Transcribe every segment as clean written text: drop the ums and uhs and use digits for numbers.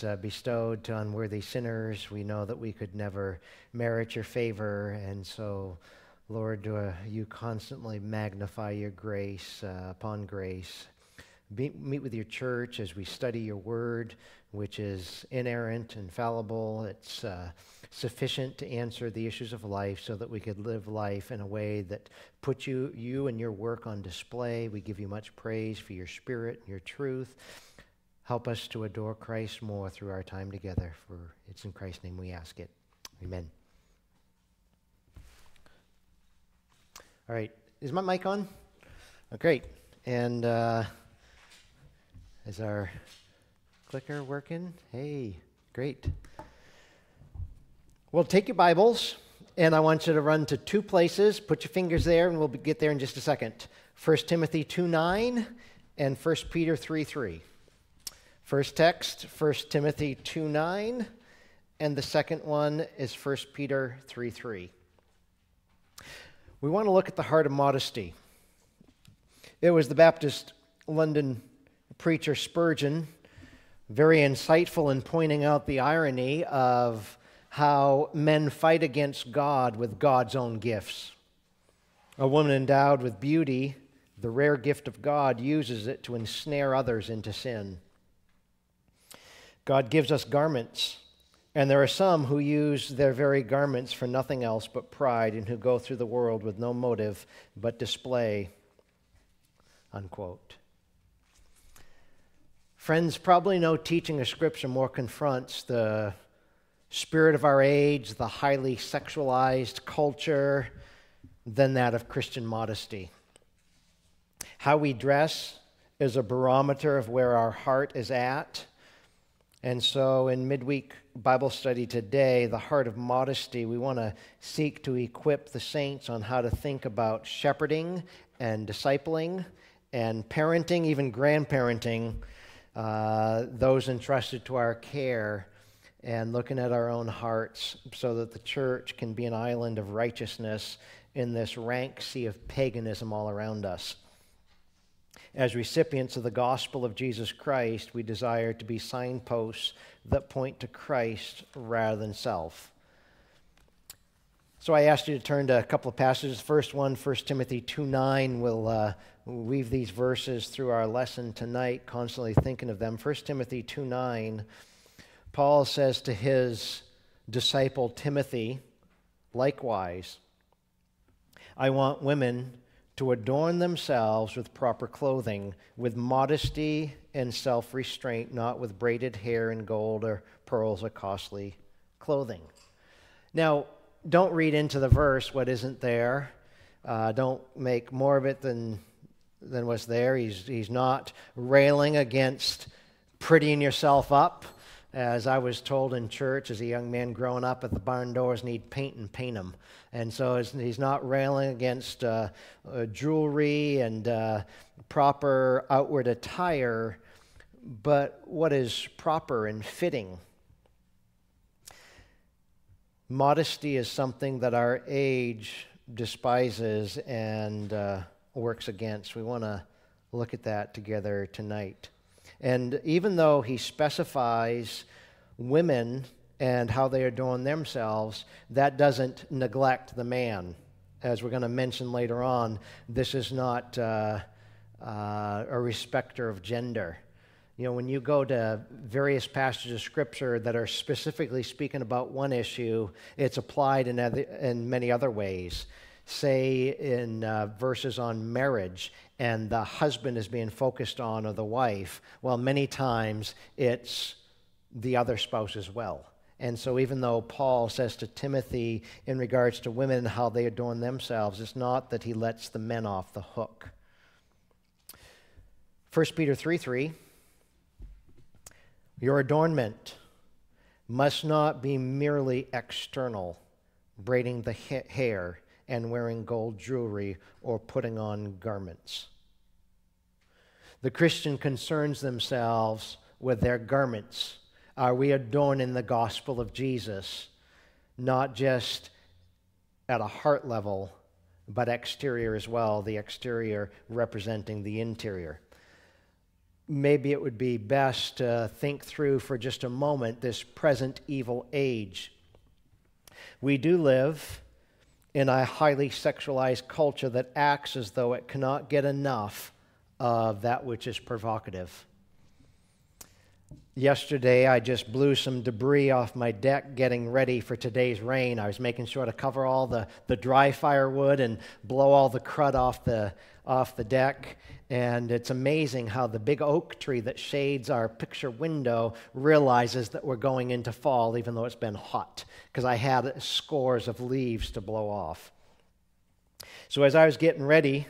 grace bestowed to unworthy sinners. We know that we could never merit your favor, and so, Lord, you constantly magnify your grace upon grace. Meet with your church as we study your word, which is inerrant, infallible. It's sufficient to answer the issues of life so that we could live life in a way that puts you and your work on display. We give you much praise for your spirit and your truth. Help us to adore Christ more through our time together. For it's in Christ's name we ask it. Amen. All right. Is my mic on? Oh, great. And is our clicker working? Hey, great. Well, take your Bibles, and I want you to run to two places. Put your fingers there, and we'll get there in just a second. 1 Timothy 2:9 and 1 Peter 3:3. First text, 1 Timothy 2:9, and the second one is 1 Peter 3:3. We want to look at the heart of modesty. It was the Baptist London preacher Spurgeon, very insightful in pointing out the irony of how men fight against God with God's own gifts. A woman endowed with beauty, the rare gift of God, uses it to ensnare others into sin. God gives us garments. And there are some who use their very garments for nothing else but pride and who go through the world with no motive but display, unquote. Friends, probably no teaching of Scripture more confronts the spirit of our age, the highly sexualized culture, than that of Christian modesty. How we dress is a barometer of where our heart is at. And so in midweek Bible study today, the heart of modesty, we want to seek to equip the saints on how to think about shepherding and discipling and parenting, even grandparenting, those entrusted to our care, and looking at our own hearts so that the church can be an island of righteousness in this rank sea of paganism all around us. As recipients of the gospel of Jesus Christ, we desire to be signposts that point to Christ rather than self. So I asked you to turn to a couple of passages. The first one, 1 Timothy 2:9, we'll weave these verses through our lesson tonight, constantly thinking of them. 1 Timothy 2:9, Paul says to his disciple Timothy, likewise, I want women to adorn themselves with proper clothing, with modesty and self-restraint, not with braided hair and gold or pearls or costly clothing. Now, don't read into the verse what isn't there. Don't make more of it than what's there. He's not railing against prettying yourself up. As I was told in church as a young man growing up, at the barn doors need paint and paint them. And so he's not railing against jewelry and proper outward attire, but what is proper and fitting. Modesty is something that our age despises and works against. We want to look at that together tonight. And even though he specifies women and how they adorn themselves, that doesn't neglect the man. As we're going to mention later on, this is not a respecter of gender. You know, when you go to various passages of Scripture that are specifically speaking about one issue, it's applied in many other ways. Say in verses on marriage, and the husband is being focused on, or the wife, well, many times it's the other spouse as well. And so even though Paul says to Timothy in regards to women how they adorn themselves, it's not that he lets the men off the hook. 1 Peter 3:3, your adornment must not be merely external, braiding the hair and wearing gold jewelry, or putting on garments. The Christian concerns themselves with their garments. Are we adorning the gospel of Jesus, not just at a heart level, but exterior as well, the exterior representing the interior? maybe it would be best to think through for just a moment this present evil age. We do live in a highly sexualized culture that acts as though it cannot get enough of that which is provocative. Yesterday, I just blew some debris off my deck getting ready for today's rain. I was making sure to cover all the dry firewood and blow all the crud off the deck. And it's amazing how the big oak tree that shades our picture window realizes that we're going into fall, even though it's been hot, because I had scores of leaves to blow off. So as I was getting ready,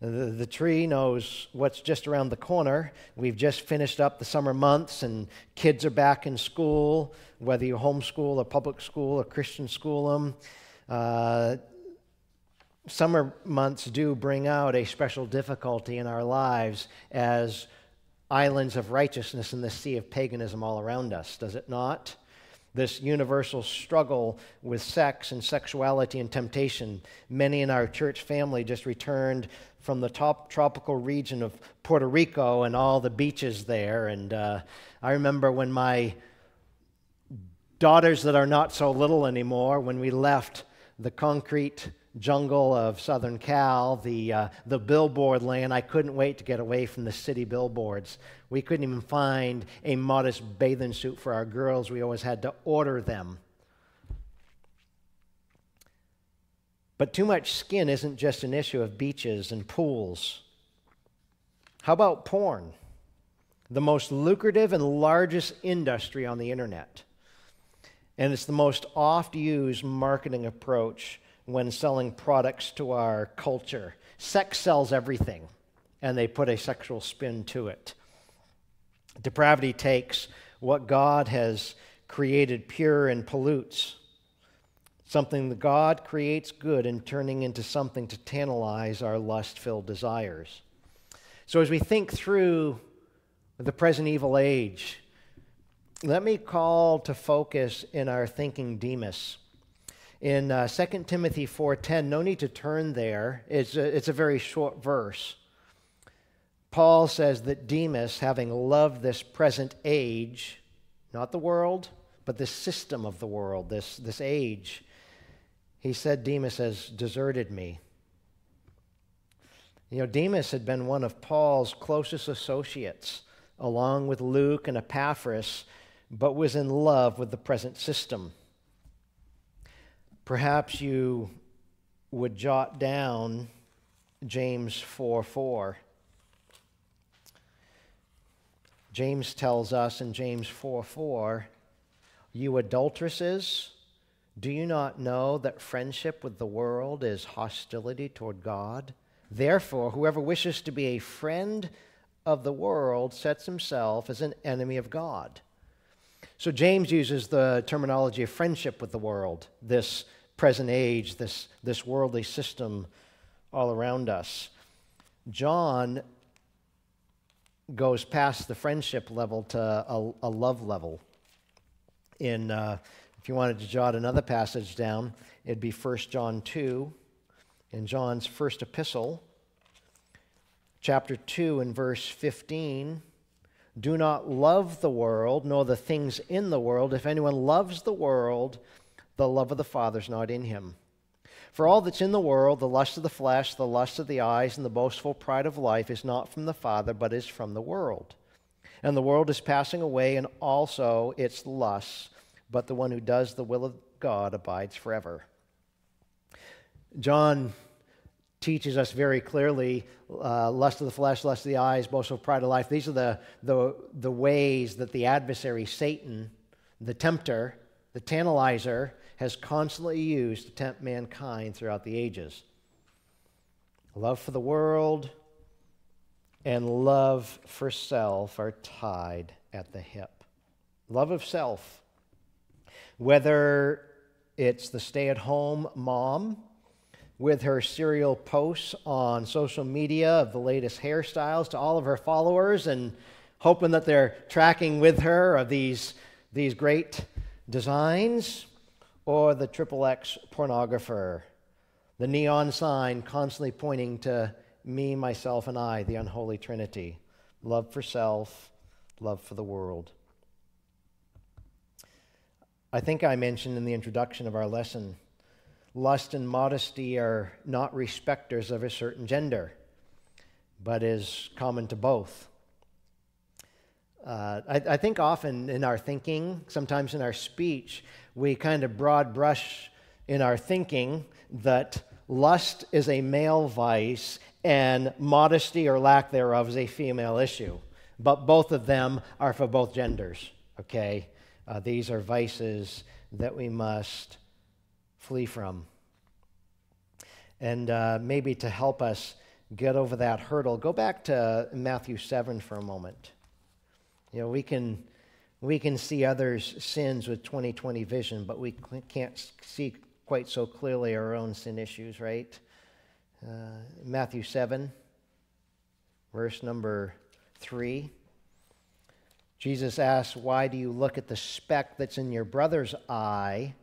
the tree knows what's just around the corner. We've just finished up the summer months, and kids are back in school, whether you homeschool or public school or Christian school them. Summer months do bring out a special difficulty in our lives as islands of righteousness in the sea of paganism all around us, does it not? This universal struggle with sex and sexuality and temptation. Many in our church family just returned from the top tropical region of Puerto Rico and all the beaches there. And I remember when my daughters that are not so little anymore, when we left the concrete jungle of Southern Cal, the billboard land. I couldn't wait to get away from the city billboards. We couldn't even find a modest bathing suit for our girls. We always had to order them. But too much skin isn't just an issue of beaches and pools. How about porn? The most lucrative and largest industry on the internet. And it's the most oft-used marketing approach when selling products to our culture. Sex sells everything, and they put a sexual spin to it. Depravity takes what God has created pure and pollutes, something that God creates good and turning into something to tantalize our lust-filled desires. So as we think through the present evil age, let me call to focus in our thinking Demas. In 2 Timothy 4:10, no need to turn there. It's a very short verse. Paul says that Demas, having loved this present age, not the world, but the system of the world, this age, he said Demas has deserted me. You know, Demas had been one of Paul's closest associates, along with Luke and Epaphras, but was in love with the present system. Perhaps you would jot down James 4:4. James tells us in James 4:4, "You adulteresses, do you not know that friendship with the world is hostility toward God? Therefore, whoever wishes to be a friend of the world sets himself as an enemy of God." So James uses the terminology of friendship with the world, this present age, this worldly system all around us. John goes past the friendship level to a love level. If you wanted to jot another passage down, it'd be 1 John 2, in John's first epistle, chapter 2 and verse 15. "Do not love the world, nor the things in the world. If anyone loves the world, the love of the Father is not in him. For all that's in the world, the lust of the flesh, the lust of the eyes, and the boastful pride of life is not from the Father, but is from the world. And the world is passing away, and also its lusts, but the one who does the will of God abides forever." John teaches us very clearly, lust of the flesh, lust of the eyes, boastful pride of life. These are the ways that the adversary, Satan, the tempter, the tantalizer, has constantly used to tempt mankind throughout the ages. Love for the world and love for self are tied at the hip. Love of self, whether it's the stay-at-home mom with her serial posts on social media of the latest hairstyles to all of her followers and hoping that they're tracking with her of these great designs, or the XXX pornographer, the neon sign constantly pointing to me, myself, and I, the unholy trinity, love for self, love for the world. I think I mentioned in the introduction of our lesson, lust and modesty are not respecters of a certain gender, but is common to both. I think often in our thinking, sometimes in our speech, we kind of broad brush in our thinking that lust is a male vice and modesty or lack thereof is a female issue. But both of them are for both genders, okay? These are vices that we must flee from. And maybe to help us get over that hurdle, go back to Matthew 7 for a moment. You know, we can see others' sins with 20/20 vision, but we can't see quite so clearly our own sin issues, right? Matthew 7, verse number 3. Jesus asks, "Why do you look at the speck that's in your brother's eye,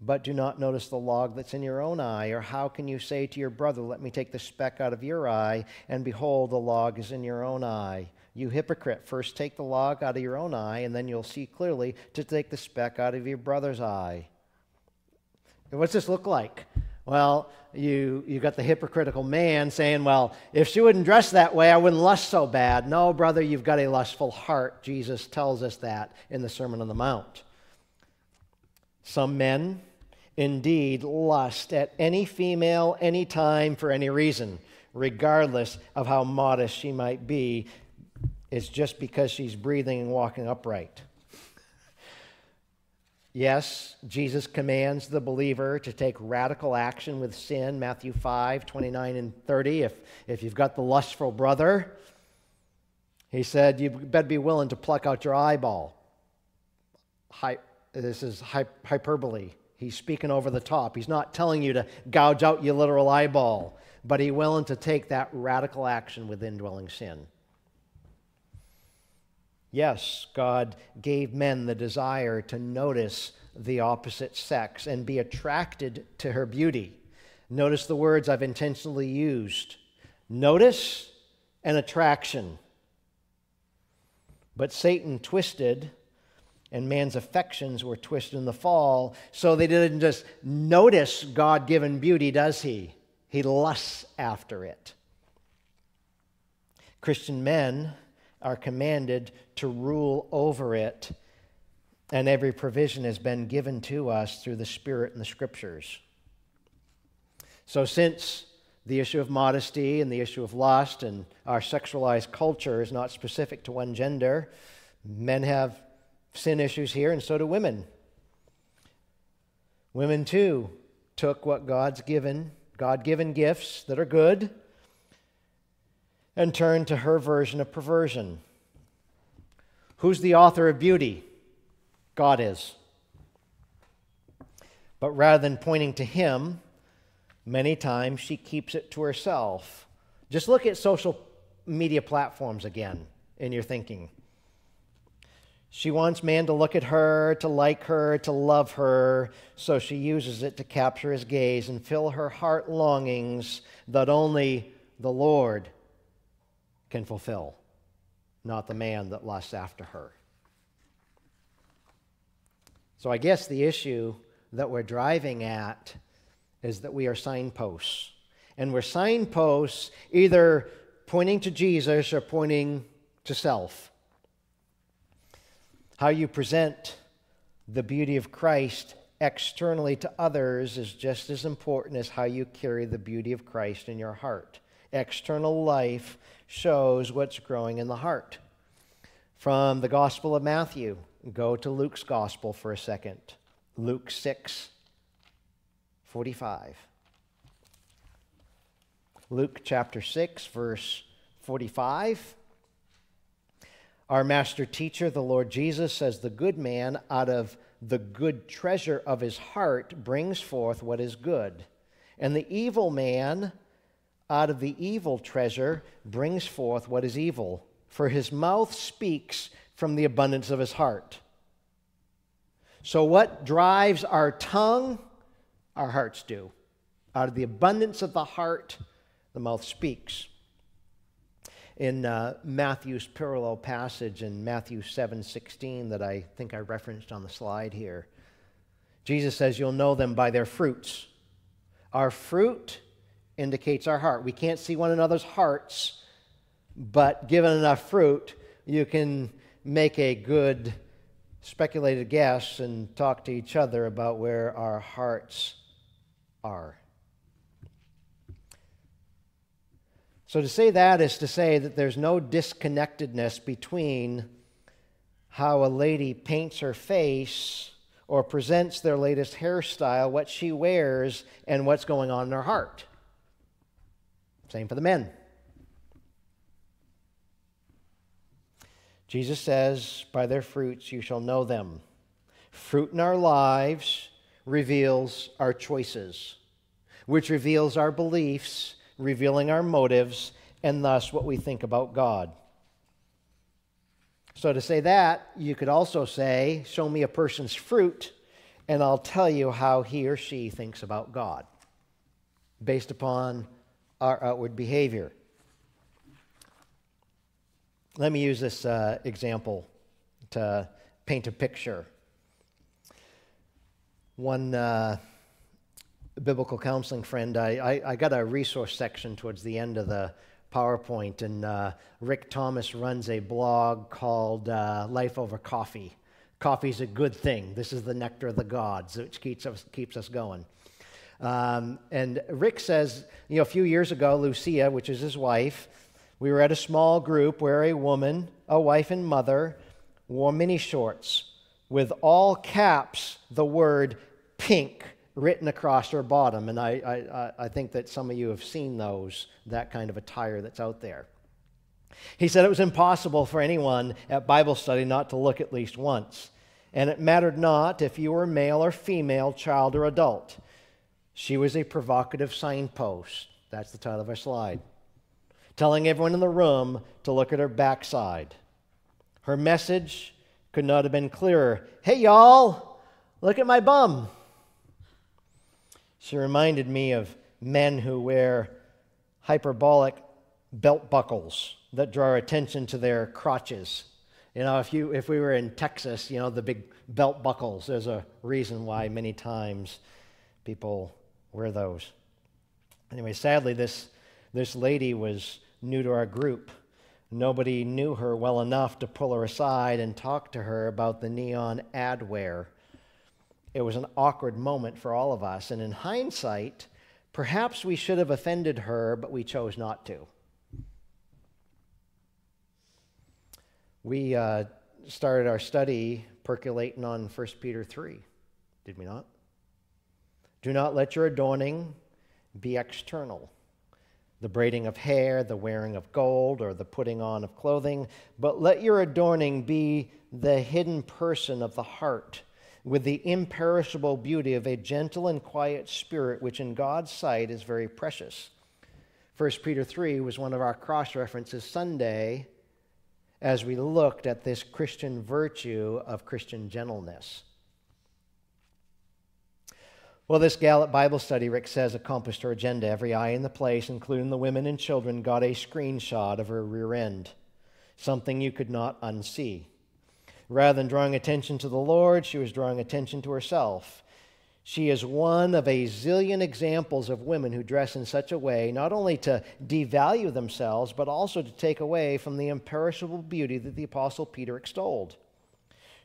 but do not notice the log that's in your own eye? Or how can you say to your brother, 'Let me take the speck out of your eye,' and behold, the log is in your own eye? You hypocrite, first take the log out of your own eye, and then you'll see clearly to take the speck out of your brother's eye." And what's this look like? Well, you got the hypocritical man saying, well, if she wouldn't dress that way, I wouldn't lust so bad. No, brother, you've got a lustful heart. Jesus tells us that in the Sermon on the Mount. Some men indeed lust at any female, any time, for any reason, regardless of how modest she might be. It's just because she's breathing and walking upright. Yes, Jesus commands the believer to take radical action with sin, Matthew 5, 29 and 30. If you've got the lustful brother, he said, you better be willing to pluck out your eyeball. This is hyperbole. He's speaking over the top. He's not telling you to gouge out your literal eyeball, but he's willing to take that radical action with indwelling sin. Yes, God gave men the desire to notice the opposite sex and be attracted to her beauty. Notice the words I've intentionally used. Notice and attraction. But Satan twisted, and man's affections were twisted in the fall, so they didn't just notice God-given beauty, does he? He lusts after it. Christian men are commanded to rule over it, and every provision has been given to us through the Spirit and the Scriptures. So since the issue of modesty and the issue of lust and our sexualized culture is not specific to one gender, men have sin issues here, and so do women. Women, too, took what God's given, God-given gifts that are good, and turned to her version of perversion. Who's the author of beauty? God is. But rather than pointing to him, many times she keeps it to herself. Just look at social media platforms again in your thinking. She wants man to look at her, to like her, to love her, so she uses it to capture his gaze and fill her heart longings that only the Lord can fulfill, not the man that lusts after her. So I guess the issue that we're driving at is that we are signposts. And we're signposts either pointing to Jesus or pointing to self. How you present the beauty of Christ externally to others is just as important as how you carry the beauty of Christ in your heart. External life shows what's growing in the heart. From the Gospel of Matthew, go to Luke's Gospel for a second. Luke 6, 45. Luke chapter 6, verse 45. Our master teacher, the Lord Jesus, says, "The good man out of the good treasure of his heart brings forth what is good, and the evil man out of the evil treasure brings forth what is evil, for his mouth speaks from the abundance of his heart." So what drives our tongue? Our hearts do. Out of the abundance of the heart, the mouth speaks. in Matthew's parallel passage in Matthew 7:16 that I think I referenced on the slide here. Jesus says, you'll know them by their fruits. Our fruit indicates our heart. We can't see one another's hearts, but given enough fruit, you can make a good speculated guess and talk to each other about where our hearts are. So to say that is to say that there's no disconnectedness between how a lady paints her face or presents their latest hairstyle, what she wears, and what's going on in her heart. Same for the men. Jesus says, by their fruits you shall know them. Fruit in our lives reveals our choices, which reveals our beliefs, revealing our motives, and thus what we think about God. So to say that, you could also say, show me a person's fruit, and I'll tell you how he or she thinks about God, based upon our outward behavior. Let me use this example to paint a picture. One biblical counseling friend, I got a resource section towards the end of the PowerPoint, and Rick Thomas runs a blog called Life Over Coffee. Coffee's a good thing. This is the nectar of the gods, which keeps us going. And Rick says, you know, a few years ago, Lucia, which is his wife, we were at a small group where a woman, a wife and mother, wore mini shorts with all caps the word pink written across her bottom, and I think that some of you have seen those, that kind of attire that's out there. He said it was impossible for anyone at Bible study not to look at least once, and it mattered not if you were male or female, child or adult. She was a provocative signpost, that's the title of our slide, telling everyone in the room to look at her backside. Her message could not have been clearer. Hey y'all, look at my bum. She reminded me of men who wear hyperbolic belt buckles that draw attention to their crotches. You know, if we were in Texas, you know, the big belt buckles, there's a reason why many times people wear those. Anyway, sadly, this lady was new to our group. Nobody knew her well enough to pull her aside and talk to her about the neon adware. It was an awkward moment for all of us, and in hindsight, perhaps we should have offended her, but we chose not to. We started our study percolating on 1 Peter 3, did we not? Do not let your adorning be external, the braiding of hair, the wearing of gold, or the putting on of clothing, but let your adorning be the hidden person of the heart, with the imperishable beauty of a gentle and quiet spirit, which in God's sight is very precious. 1 Peter 3 was one of our cross-references Sunday as we looked at this Christian virtue of Christian gentleness. Well, this gal at Bible study, Rick says, accomplished her agenda. Every eye in the place, including the women and children, got a screenshot of her rear end, something you could not unsee. Rather than drawing attention to the Lord, she was drawing attention to herself. She is one of a zillion examples of women who dress in such a way not only to devalue themselves, but also to take away from the imperishable beauty that the Apostle Peter extolled.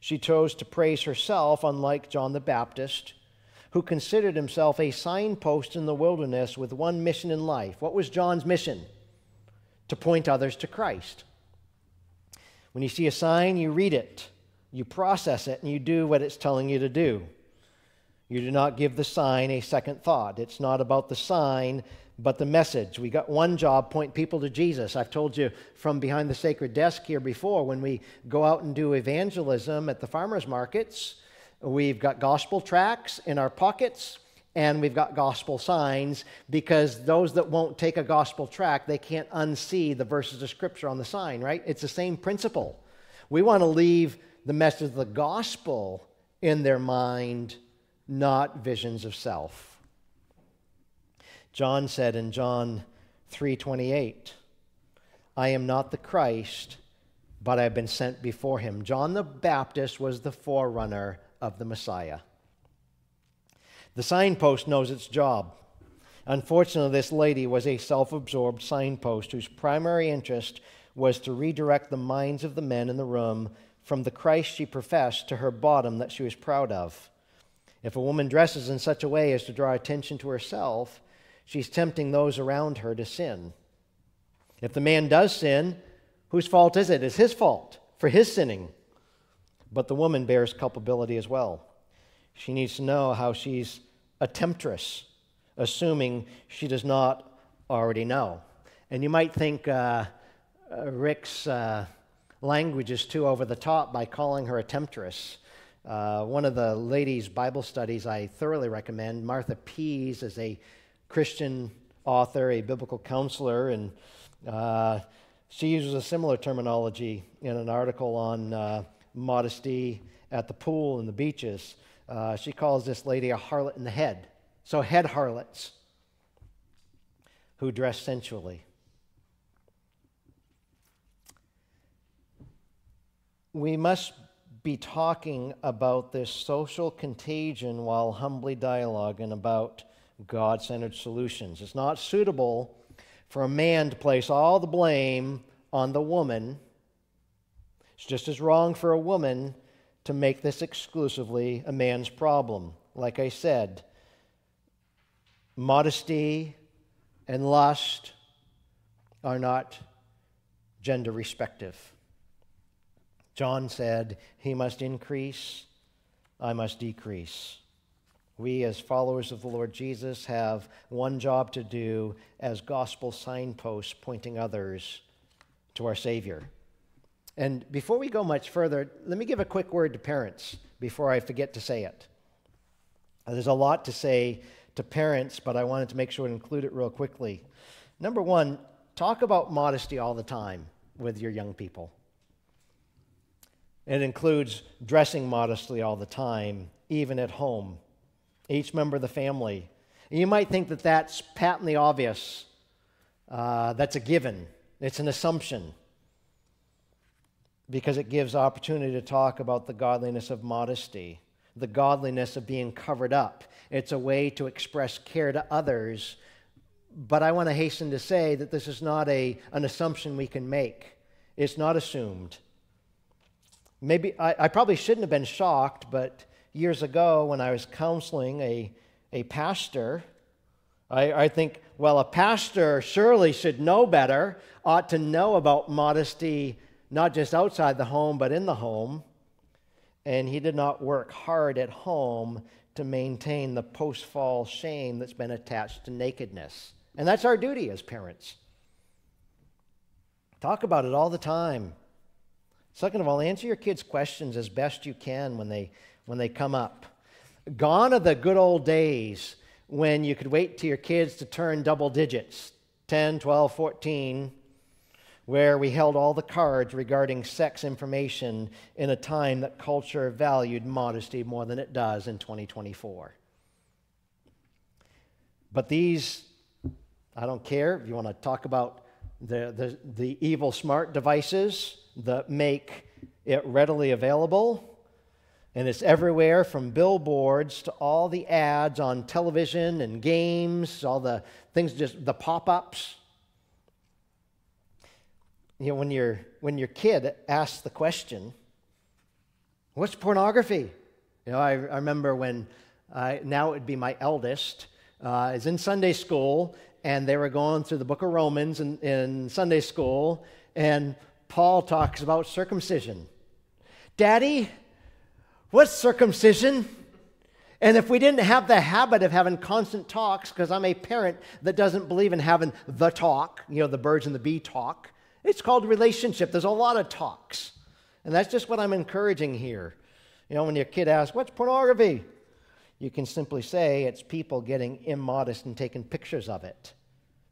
She chose to praise herself, unlike John the Baptist, who considered himself a signpost in the wilderness with one mission in life. What was John's mission? To point others to Christ. When you see a sign, you read it. You process it, and you do what it's telling you to do. You do not give the sign a second thought. It's not about the sign, but the message. We got one job, point people to Jesus. I've told you from behind the sacred desk here before, when we go out and do evangelism at the farmers markets, we've got gospel tracts in our pockets, and we've got gospel signs, because those that won't take a gospel tract, they can't unsee the verses of Scripture on the sign, right? It's the same principle. We want to leave the message of the gospel in their mind, not visions of self. John said in John 3:28, I am not the Christ, but I've been sent before him. John the Baptist was the forerunner of the Messiah. The signpost knows its job. Unfortunately, this lady was a self-absorbed signpost whose primary interest was to redirect the minds of the men in the room from the Christ she professed to her bottom that she was proud of. If a woman dresses in such a way as to draw attention to herself, she's tempting those around her to sin. If the man does sin, whose fault is it? It's his fault for his sinning. But the woman bears culpability as well. She needs to know how she's a temptress, assuming she does not already know. And you might think Rick's language is too over the top by calling her a temptress. One of the ladies' Bible studies I thoroughly recommend, Martha Pease, is a Christian author, a biblical counselor, and she uses a similar terminology in an article on modesty at the pool and the beaches. She calls this lady a harlot in the head. So head harlots who dress sensually. We must be talking about this social contagion while humbly dialoguing about God-centered solutions. It's not suitable for a man to place all the blame on the woman. It's just as wrong for a woman to make this exclusively a man's problem. Like I said, modesty and lust are not gender respective. John said, he must increase, I must decrease. We as followers of the Lord Jesus have one job to do as gospel signposts pointing others to our Savior. And before we go much further, let me give a quick word to parents before I forget to say it. There's a lot to say to parents, but I wanted to make sure to include it real quickly. Number one, talk about modesty all the time with your young people. It includes dressing modestly all the time, even at home. Each member of the family. You might think that that's patently obvious. That's a given. It's an assumption. Because it gives opportunity to talk about the godliness of modesty, the godliness of being covered up. It's a way to express care to others. But I want to hasten to say that this is not an assumption we can make. It's not assumed. Maybe I probably shouldn't have been shocked, but years ago when I was counseling a pastor, I think, well, a pastor surely should know better, ought to know about modesty, not just outside the home, but in the home. And he did not work hard at home to maintain the post-fall shame that's been attached to nakedness. And that's our duty as parents. Talk about it all the time. Second of all, answer your kids' questions as best you can when they come up. Gone are the good old days when you could wait till your kids to turn double digits, 10, 12, 14, where we held all the cards regarding sex information in a time that culture valued modesty more than it does in 2024. But these, I don't care if you want to talk about the evil smart devices that make it readily available. And it's everywhere from billboards to all the ads on television and games, all the things, just the pop-ups. You know, when your kid asks the question, what's pornography? You know, I remember when now it would be my eldest, is in Sunday school, and they were going through the book of Romans in Sunday school, and Paul talks about circumcision. Daddy, what's circumcision? And if we didn't have the habit of having constant talks, because I'm a parent that doesn't believe in having the talk, you know, the birds and the bee talk, it's called relationship. There's a lot of talks. And that's just what I'm encouraging here. You know, when your kid asks, what's pornography? You can simply say it's people getting immodest and taking pictures of it.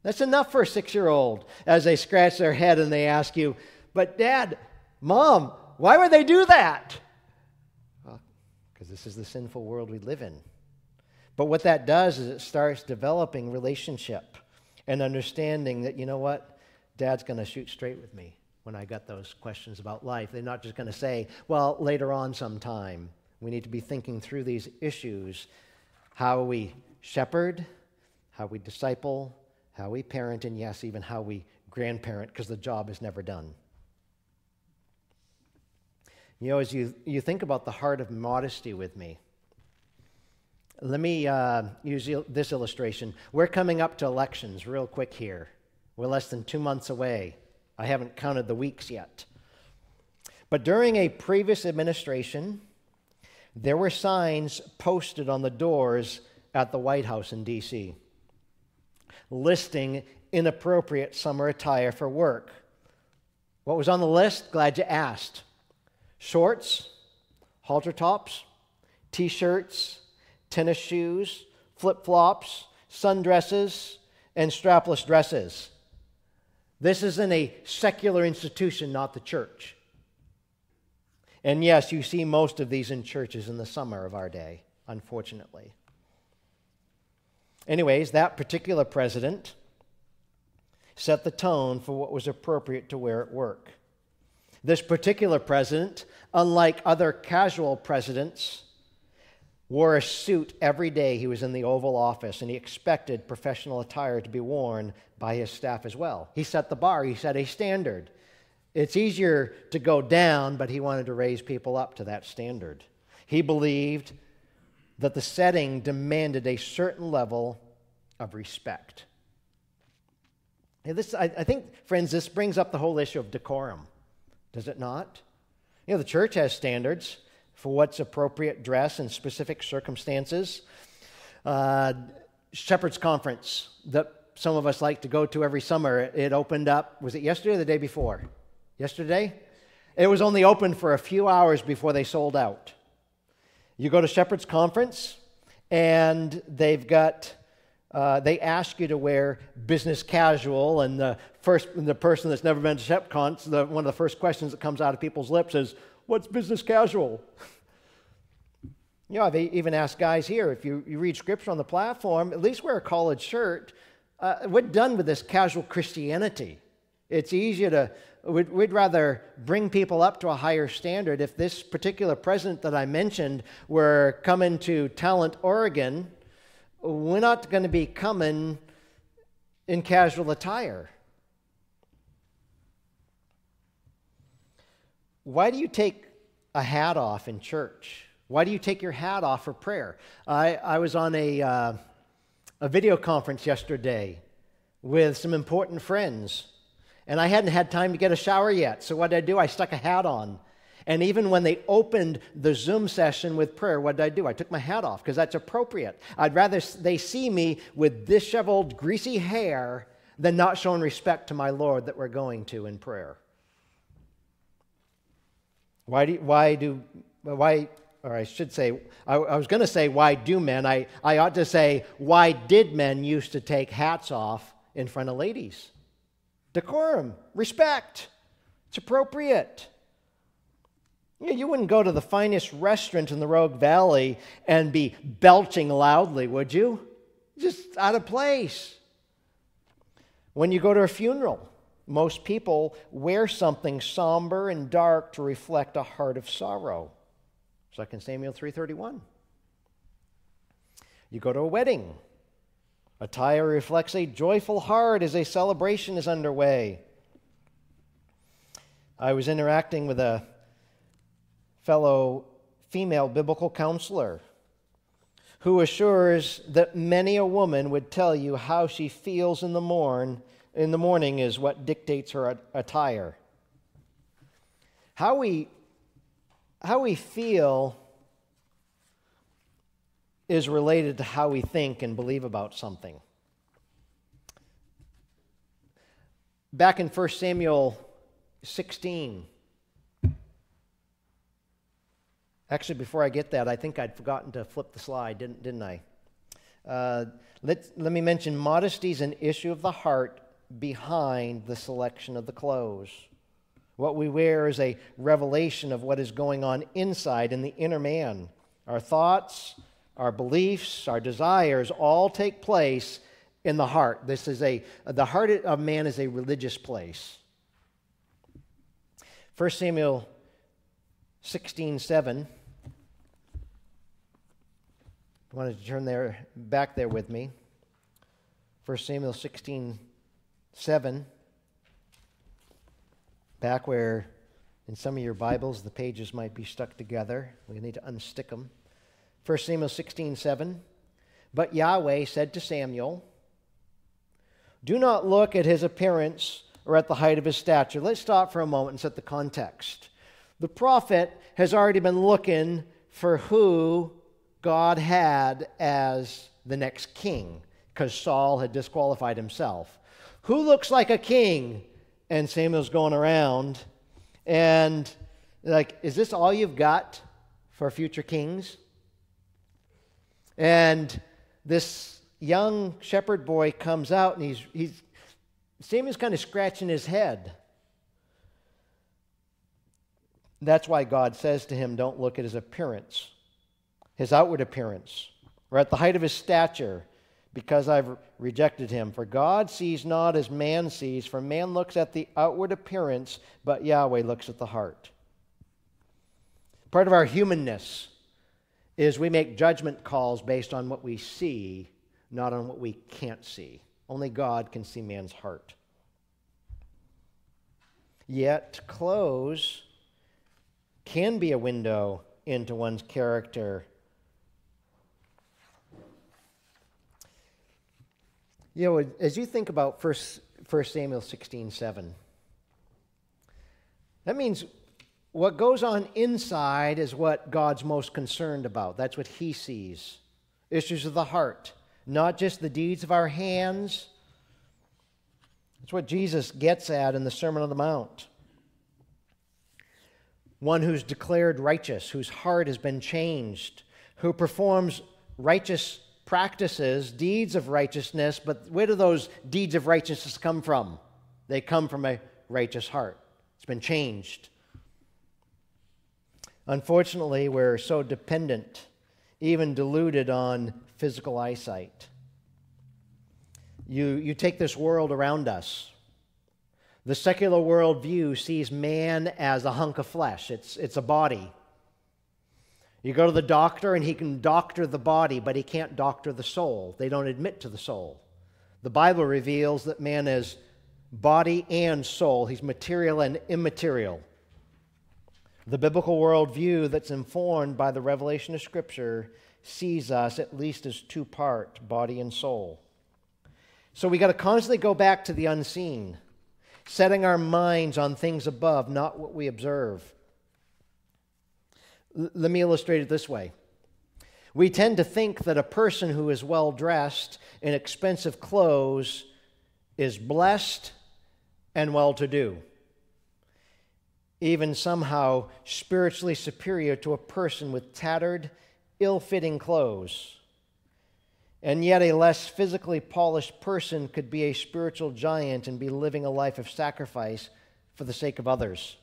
That's enough for a 6-year-old as they scratch their head and they ask you, but Dad, Mom, why would they do that? Well, because this is the sinful world we live in. But what that does is it starts developing relationship and understanding that, you know what? Dad's going to shoot straight with me when I got those questions about life. They're not just going to say, well, later on sometime. We need to be thinking through these issues, how we shepherd, how we disciple, how we parent, and yes, even how we grandparent, because the job is never done. You know, as you think about the heart of modesty with me, let me use this illustration. We're coming up to elections real quick here. We're less than 2 months away. I haven't counted the weeks yet. But during a previous administration, there were signs posted on the doors at the White House in D.C. listing inappropriate summer attire for work. What was on the list? Glad you asked. Shorts, halter tops, t-shirts, tennis shoes, flip-flops, sundresses, and strapless dresses. This is in a secular institution, not the church. And yes, you see most of these in churches in the summer of our day, unfortunately. Anyways, that particular president set the tone for what was appropriate to wear at work. This particular president, unlike other casual presidents, wore a suit every day he was in the Oval Office, and he expected professional attire to be worn by his staff as well. He set the bar. He set a standard. It's easier to go down, but he wanted to raise people up to that standard. He believed that the setting demanded a certain level of respect. Now this, I think, friends, this brings up the whole issue of decorum. Does it not? You know, the church has standards for what's appropriate dress in specific circumstances. Shepherd's Conference that some of us like to go to every summer, it opened up, was it yesterday or the day before? Yesterday? It was only open for a few hours before they sold out. You go to Shepherd's Conference, and they've got... they ask you to wear business casual, and the person that's never been to ShepCon, one of the first questions that comes out of people's lips is, what's business casual? You know, I've even asked guys here, if you read scripture on the platform, at least wear a collared shirt. We're done with this casual Christianity. It's easier to, we'd rather bring people up to a higher standard. If this particular president that I mentioned were coming to Talent Oregon, we're not going to be coming in casual attire. Why do you take a hat off in church? Why do you take your hat off for prayer? I was on a video conference yesterday with some important friends, and I hadn't had time to get a shower yet. So what did I do? I stuck a hat on. And even when they opened the Zoom session with prayer, what did I do? I took my hat off because that's appropriate. I'd rather they see me with disheveled, greasy hair than not showing respect to my Lord that we're going to in prayer. Why did men used to take hats off in front of ladies? Decorum, respect, it's appropriate. You wouldn't go to the finest restaurant in the Rogue Valley and be belching loudly, would you? Just out of place. When you go to a funeral, most people wear something somber and dark to reflect a heart of sorrow. 2 Samuel 3:31. You go to a wedding. Attire reflects a joyful heart as a celebration is underway. I was interacting with a fellow female biblical counselor who assures that many a woman would tell you how she feels in the morning is what dictates her attire. How we feel is related to how we think and believe about something. Back in 1 Samuel 16, actually, before I get that, I think I'd forgotten to flip the slide, didn't I? Let me mention modesty is an issue of the heart behind the selection of the clothes. What we wear is a revelation of what is going on inside in the inner man. Our thoughts, our beliefs, our desires all take place in the heart. This is the heart of man is a religious place. 1 Samuel 16:7. I wanted to turn there back there with me. 1 Samuel 16:7. Back where in some of your Bibles the pages might be stuck together. We need to unstick them. 1 Samuel 16:7. But Yahweh said to Samuel, do not look at his appearance or at the height of his stature. Let's stop for a moment and set the context. The prophet has already been looking for who God had as the next king, because Saul had disqualified himself. Who looks like a king? And Samuel's going around and like, is this all you've got for future kings? And this young shepherd boy comes out, and Samuel's kind of scratching his head. That's why God says to him, don't look at his appearance, his outward appearance, or at the height of his stature, because I've rejected him. For God sees not as man sees, for man looks at the outward appearance, but Yahweh looks at the heart. Part of our humanness is we make judgment calls based on what we see, not on what we can't see. Only God can see man's heart. Yet clothes can be a window into one's character. You know, as you think about 1 Samuel 16:7, that means what goes on inside is what God's most concerned about. That's what he sees. Issues of the heart, not just the deeds of our hands. That's what Jesus gets at in the Sermon on the Mount. One who's declared righteous, whose heart has been changed, who performs righteous practices, deeds of righteousness, but where do those deeds of righteousness come from? They come from a righteous heart. It's been changed. Unfortunately, we're so dependent, even deluded, on physical eyesight. You take this world around us. The secular worldview sees man as a hunk of flesh. It's a body. You go to the doctor and he can doctor the body, but he can't doctor the soul. They don't admit to the soul. The Bible reveals that man is body and soul. He's material and immaterial. The biblical worldview that's informed by the revelation of Scripture sees us at least as two-part, body and soul. So we got to constantly go back to the unseen, setting our minds on things above, not what we observe. Let me illustrate it this way. We tend to think that a person who is well-dressed in expensive clothes is blessed and well-to-do, even somehow spiritually superior to a person with tattered, ill-fitting clothes. And yet a less physically polished person could be a spiritual giant and be living a life of sacrifice for the sake of others.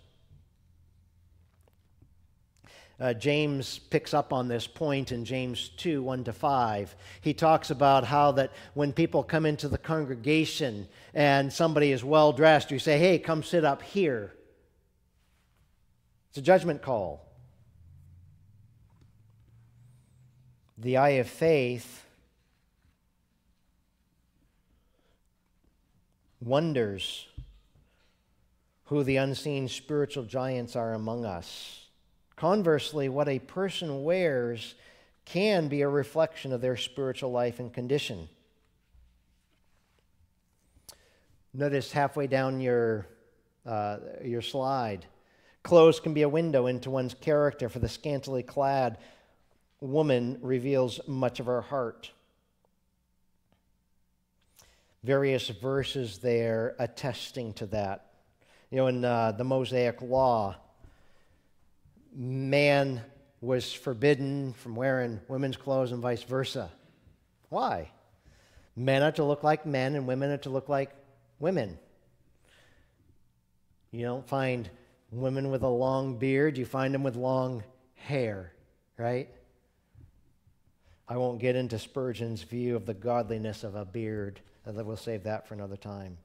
James picks up on this point in James 2, 1-5. He talks about how that when people come into the congregation and somebody is well-dressed, you say, hey, come sit up here. It's a judgment call. The eye of faith wonders who the unseen spiritual giants are among us. Conversely, what a person wears can be a reflection of their spiritual life and condition. Notice halfway down your slide, clothes can be a window into one's character, for the scantily clad woman reveals much of her heart. Various verses there attesting to that. You know, in the Mosaic Law, man was forbidden from wearing women's clothes and vice versa. Why? Men are to look like men and women are to look like women. You don't find women with a long beard, you find them with long hair, right? I won't get into Spurgeon's view of the godliness of a beard. We'll save that for another time.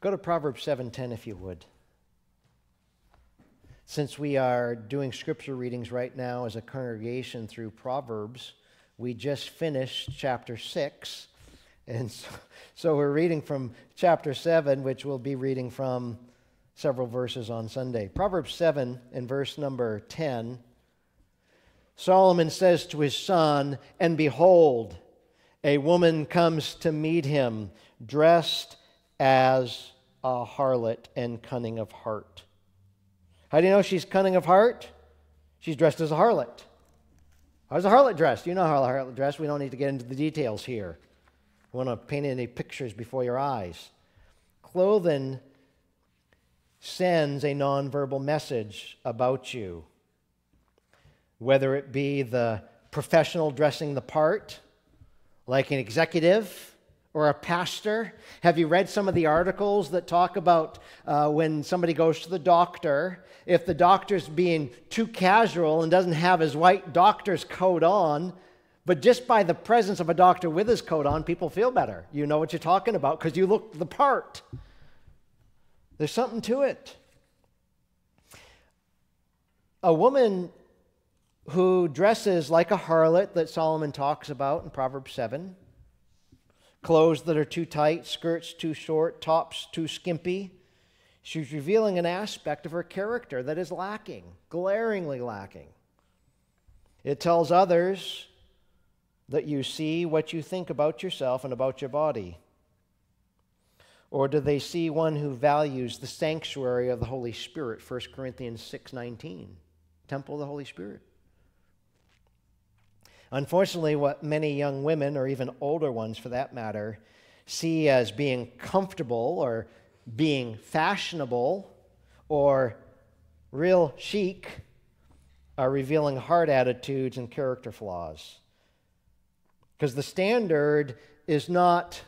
Go to Proverbs 7:10 if you would. Since we are doing scripture readings right now as a congregation through Proverbs, we just finished chapter 6. And so we're reading from chapter 7, which we'll be reading from several verses on Sunday. Proverbs 7 and verse number 10, Solomon says to his son, "And behold, a woman comes to meet him, dressed as a harlot and cunning of heart." How do you know she's cunning of heart? She's dressed as a harlot. How's a harlot dressed? You know how a harlot dressed. We don't need to get into the details here. I want to paint any pictures before your eyes. Clothing sends a nonverbal message about you, whether it be the professional dressing the part, like an executive or a pastor. Have you read some of the articles that talk about when somebody goes to the doctor? If the doctor's being too casual and doesn't have his white doctor's coat on, but just by the presence of a doctor with his coat on, people feel better. You know what you're talking about because you look the part. There's something to it. A woman who dresses like a harlot that Solomon talks about in Proverbs 7, clothes that are too tight, skirts too short, tops too skimpy, she's revealing an aspect of her character that is lacking, glaringly lacking. It tells others that you see what you think about yourself and about your body. Or do they see one who values the sanctuary of the Holy Spirit, 1 Corinthians 6:19, temple of the Holy Spirit? Unfortunately, what many young women, or even older ones for that matter, see as being comfortable or being fashionable or real chic are revealing hard attitudes and character flaws. Because the standard is not,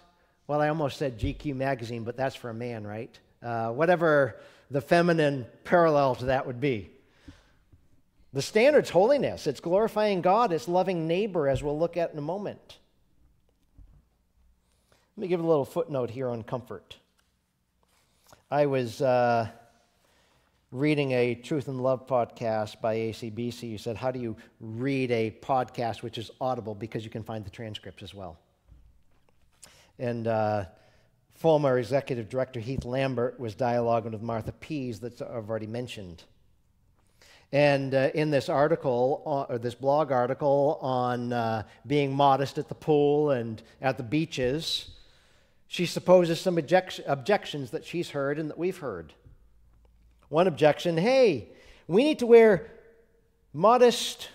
well, I almost said GQ magazine, but that's for a man, right? Whatever the feminine parallel to that would be. The standard's holiness. It's glorifying God. It's loving neighbor, as we'll look at in a moment. Let me give a little footnote here on comfort. I was reading a Truth and Love podcast by ACBC. You said, how do you read a podcast which is audible? Because you can find the transcripts as well. And former executive director Heath Lambert was dialoguing with Martha Pease that I've already mentioned. And in this article, or this blog article on being modest at the pool and at the beaches, she supposes some objections that she's heard and that we've heard. One objection, hey, we need to wear modest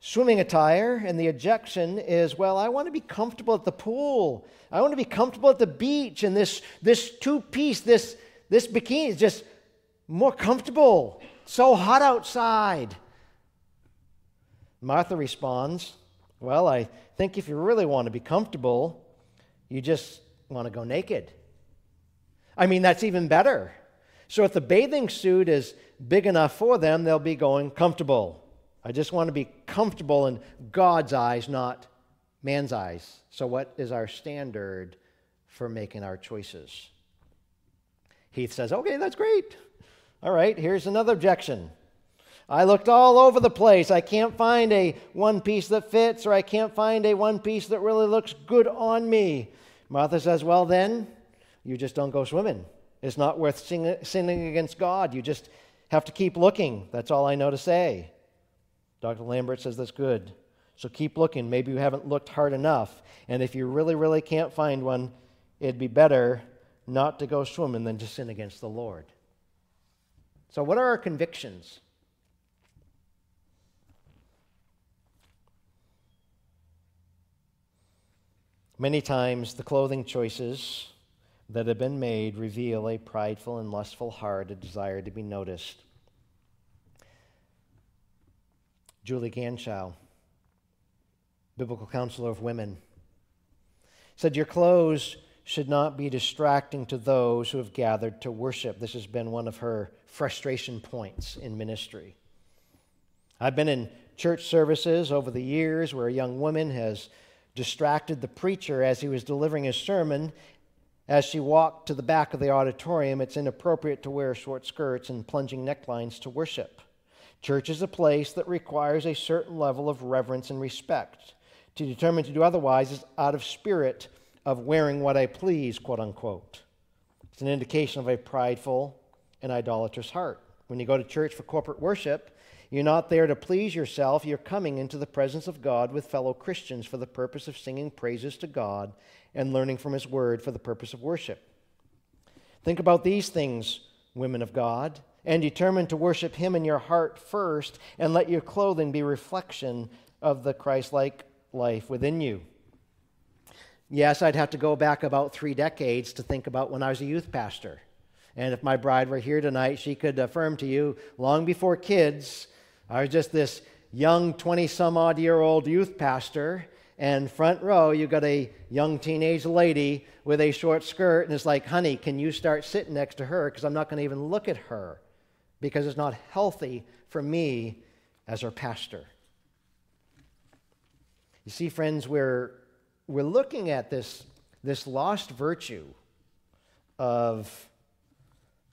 swimming attire. And the objection is, well, I want to be comfortable at the pool. I want to be comfortable at the beach. And this two-piece, this bikini is just more comfortable. So hot outside. Martha responds, well, I think if you really want to be comfortable, you just want to go naked. I mean, that's even better. So if the bathing suit is big enough for them, they'll be going comfortable. I just want to be comfortable in God's eyes, not man's eyes. So what is our standard for making our choices? Heath says, okay, that's great. All right, here's another objection. I looked all over the place. I can't find a one piece that fits, or I can't find a one piece that really looks good on me. Martha says, well then, you just don't go swimming. It's not worth sinning against God. You just have to keep looking. That's all I know to say. Dr. Lambert says that's good. So keep looking. Maybe you haven't looked hard enough. And if you really, really can't find one, it'd be better not to go swimming than to sin against the Lord. So what are our convictions? Many times the clothing choices that have been made reveal a prideful and lustful heart, a desire to be noticed. Julie Ganschau, biblical counselor of women, said, your clothes should not be distracting to those who have gathered to worship. This has been one of her frustration points in ministry. I've been in church services over the years where a young woman has distracted the preacher as he was delivering his sermon as she walked to the back of the auditorium. It's inappropriate to wear short skirts and plunging necklines to worship. Church is a place that requires a certain level of reverence and respect. To determine to do otherwise is out of spirit of wearing what I please, quote unquote. It's an indication of a prideful and idolatrous heart. When you go to church for corporate worship, you're not there to please yourself. You're coming into the presence of God with fellow Christians for the purpose of singing praises to God and learning from His Word for the purpose of worship. Think about these things, women of God, and determine to worship Him in your heart first, and let your clothing be reflection of the Christ-like life within you. Yes, I'd have to go back about 3 decades to think about when I was a youth pastor. And if my bride were here tonight, she could affirm to you, long before kids, I was just this young 20-some-odd-year-old youth pastor, and front row, you got a young teenage lady with a short skirt, and it's like, honey, can you start sitting next to her? Because I'm not going to even look at her, because it's not healthy for me as her pastor. You see, friends, we're looking at this lost virtue of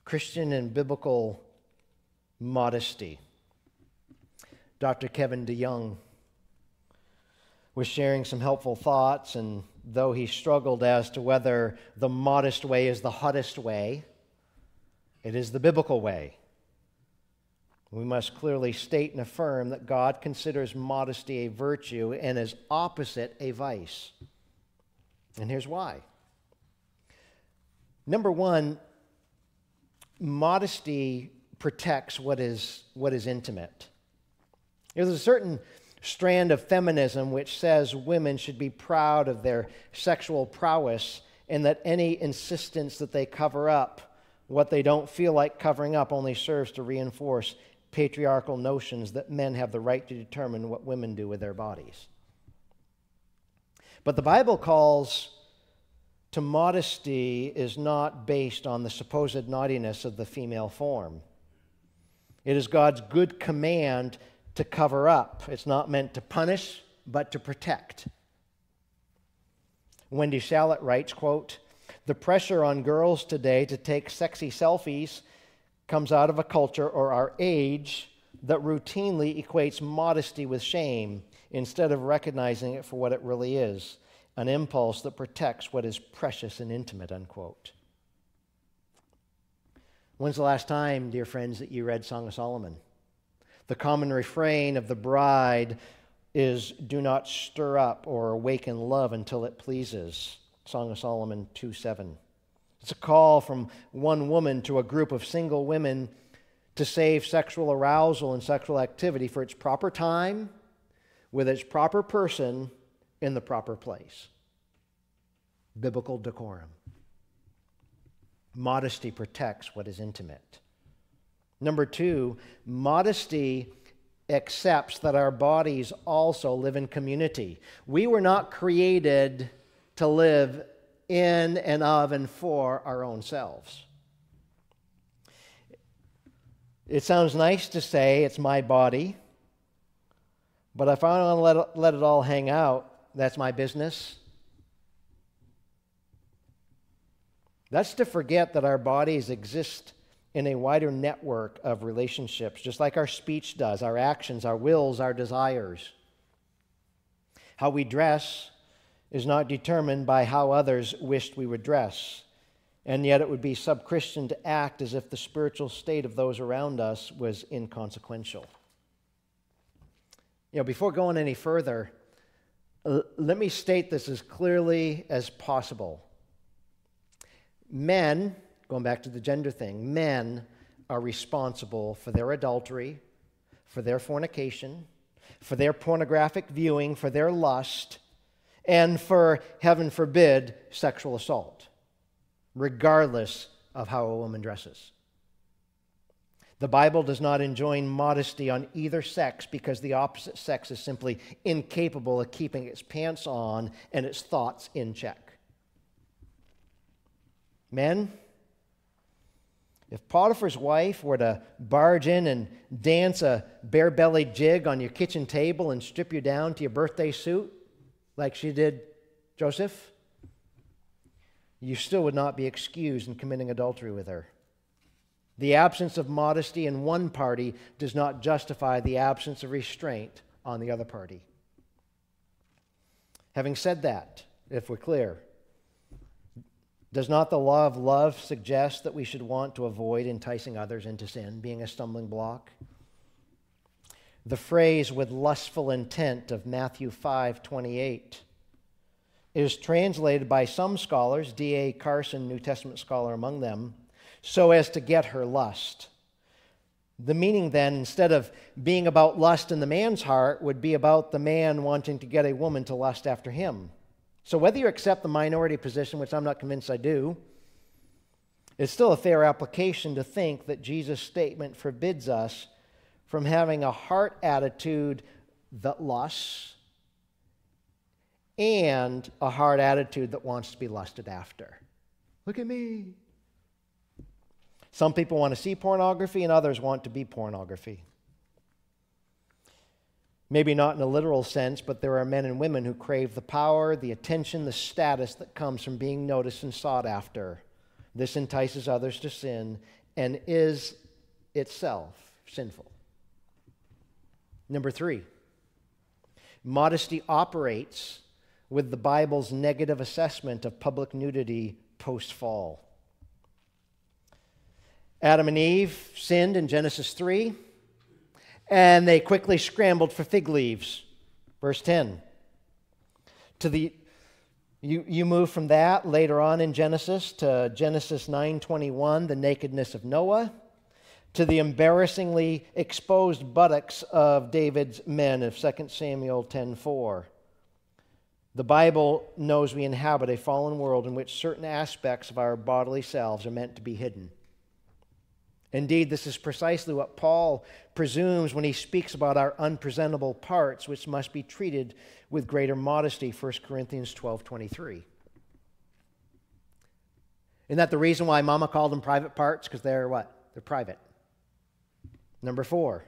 Christian and biblical modesty. Dr. Kevin DeYoung was sharing some helpful thoughts, and though he struggled as to whether the modest way is the hottest way, it is the biblical way. We must clearly state and affirm that God considers modesty a virtue and its opposite a vice. And here's why. Number one, modesty protects what is intimate. There's a certain strand of feminism which says women should be proud of their sexual prowess, and that any insistence that they cover up what they don't feel like covering up only serves to reinforce patriarchal notions that men have the right to determine what women do with their bodies. But the Bible calls to modesty is not based on the supposed naughtiness of the female form. It is God's good command to cover up. It's not meant to punish, but to protect. Wendy Shallett writes, quote, "The pressure on girls today to take sexy selfies comes out of a culture or our age that routinely equates modesty with shame instead of recognizing it for what it really is, an impulse that protects what is precious and intimate," unquote. When's the last time, dear friends, that you read Song of Solomon? The common refrain of the bride is, "Do not stir up or awaken love until it pleases." Song of Solomon 2:7. It's a call from one woman to a group of single women to save sexual arousal and sexual activity for its proper time, with its proper person, in the proper place. Biblical decorum. Modesty protects what is intimate. Number two, modesty accepts that our bodies also live in community. We were not created to live in and of and for our own selves. It sounds nice to say it's my body, but if I don't let it all hang out, that's my business. That's to forget that our bodies exist in a wider network of relationships, just like our speech does, our actions, our wills, our desires. How we dress is not determined by how others wished we would dress, and yet it would be sub-Christian to act as if the spiritual state of those around us was inconsequential. You know, before going any further, let me state this as clearly as possible. Men, going back to the gender thing, men are responsible for their adultery, for their fornication, for their pornographic viewing, for their lust, and for, heaven forbid, sexual assault, regardless of how a woman dresses. The Bible does not enjoin modesty on either sex because the opposite sex is simply incapable of keeping its pants on and its thoughts in check. Men, If Potiphar's wife were to barge in and dance a bare-bellied jig on your kitchen table and strip you down to your birthday suit like she did Joseph, you still would not be excused in committing adultery with her. The absence of modesty in one party does not justify the absence of restraint on the other party. Having said that, if we're clear, does not the law of love suggest that we should want to avoid enticing others into sin, being a stumbling block? The phrase "with lustful intent" of Matthew 5:28 is translated by some scholars, D.A. Carson, New Testament scholar among them, so as to get her lust. The meaning then, instead of being about lust in the man's heart, would be about the man wanting to get a woman to lust after him. So whether you accept the minority position, which I'm not convinced I do, it's still a fair application to think that Jesus' statement forbids us from having a heart attitude that lusts and a heart attitude that wants to be lusted after. Look at me. Some people want to see pornography and others want to be pornography. Maybe not in a literal sense, but there are men and women who crave the power, the attention, the status that comes from being noticed and sought after. This entices others to sin and is itself sinful. Number three, modesty operates with the Bible's negative assessment of public nudity post-fall. Adam and Eve sinned in Genesis 3, and they quickly scrambled for fig leaves. Verse 10. You move from that later on in Genesis to Genesis 9:21, the nakedness of Noah, to the embarrassingly exposed buttocks of David's men of 2 Samuel 10:4. The Bible knows we inhabit a fallen world in which certain aspects of our bodily selves are meant to be hidden. Indeed, this is precisely what Paul presumes when he speaks about our unpresentable parts, which must be treated with greater modesty, 1 Corinthians 12:23. Isn't that the reason why Mama called them private parts? Because they're what? They're private. Number four,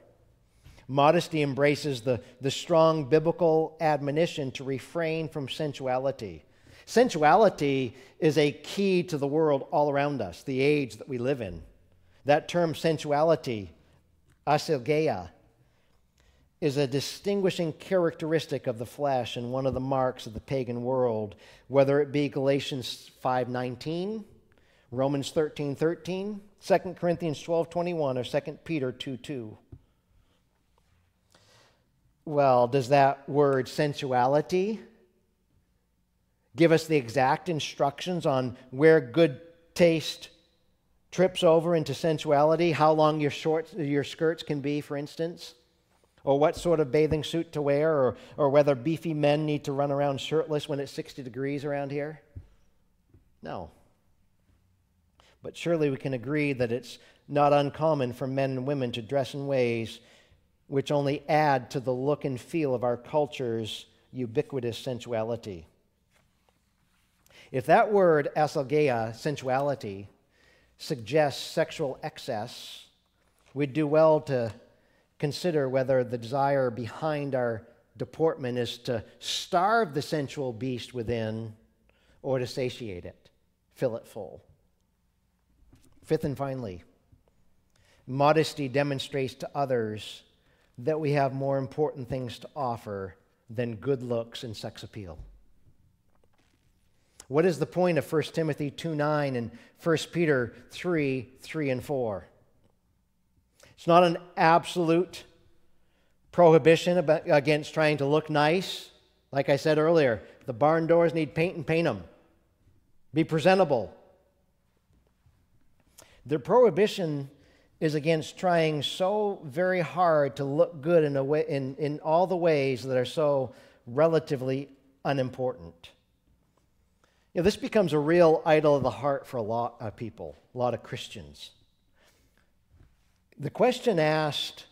modesty embraces the strong biblical admonition to refrain from sensuality. Sensuality is a key to the world all around us, the age that we live in. That term sensuality, asilgeia, is a distinguishing characteristic of the flesh and one of the marks of the pagan world, whether it be Galatians 5:19, Romans 13:13, 2 Corinthians 12:21, or 2 Peter 2:2. Well, does that word sensuality give us the exact instructions on where good taste trips over into sensuality, how long your skirts can be, for instance, or what sort of bathing suit to wear, or whether beefy men need to run around shirtless when it's 60 degrees around here? No. But surely we can agree that it's not uncommon for men and women to dress in ways which only add to the look and feel of our culture's ubiquitous sensuality. If that word, asalgeia, sensuality, suggests sexual excess, we'd do well to consider whether the desire behind our deportment is to starve the sensual beast within or to satiate it, fill it full. Fifth and finally, modesty demonstrates to others that we have more important things to offer than good looks and sex appeal. What is the point of 1 Timothy 2:9 and 1 Peter 3:3 and 4? It's not an absolute prohibition against trying to look nice. Like I said earlier, the barn doors need paint and paint them. Be presentable. The prohibition is against trying so very hard to look good in a way, in all the ways that are so relatively unimportant. You know, this becomes a real idol of the heart for a lot of people, a lot of Christians. The question asked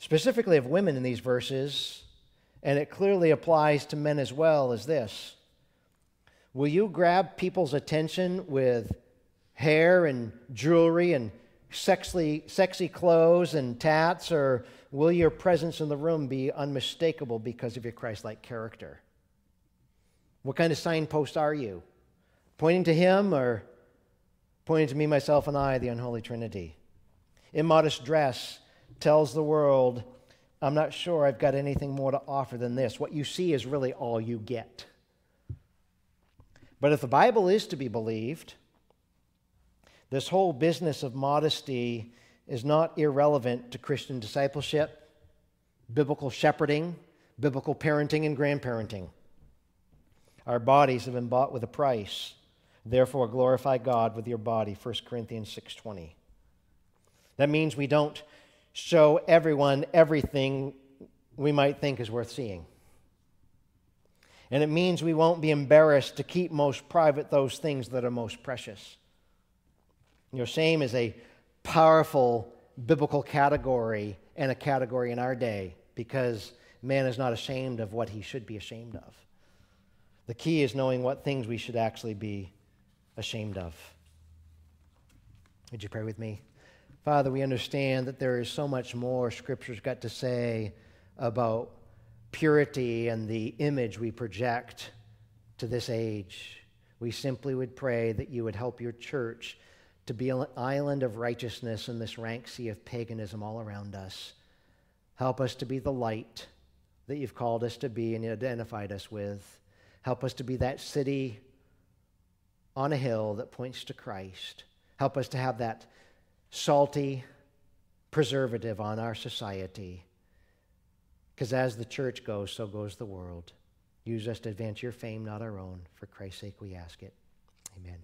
specifically of women in these verses, and it clearly applies to men as well, is this: will you grab people's attention with hair and jewelry and sexy clothes and tats, or will your presence in the room be unmistakable because of your Christ-like character? What kind of signpost are you? Pointing to him or pointing to me, myself, and I, the unholy Trinity? Immodest dress tells the world, I'm not sure I've got anything more to offer than this. What you see is really all you get. But if the Bible is to be believed, this whole business of modesty is not irrelevant to Christian discipleship, biblical shepherding, biblical parenting, and grandparenting. Our bodies have been bought with a price. Therefore, glorify God with your body, 1 Corinthians 6:20. That means we don't show everyone everything we might think is worth seeing. And it means we won't be embarrassed to keep most private those things that are most precious. Your shame is a powerful biblical category and a category in our day because man is not ashamed of what he should be ashamed of. The key is knowing what things we should actually be ashamed of. Would you pray with me? Father, we understand that there is so much more Scripture's got to say about purity and the image we project to this age. We simply would pray that you would help your church to be an island of righteousness in this rank sea of paganism all around us. Help us to be the light that you've called us to be and identified us with. Help us to be that city on a hill that points to Christ. Help us to have that salty preservative on our society. Because as the church goes, so goes the world. Use us to advance your fame, not our own. For Christ's sake, we ask it. Amen.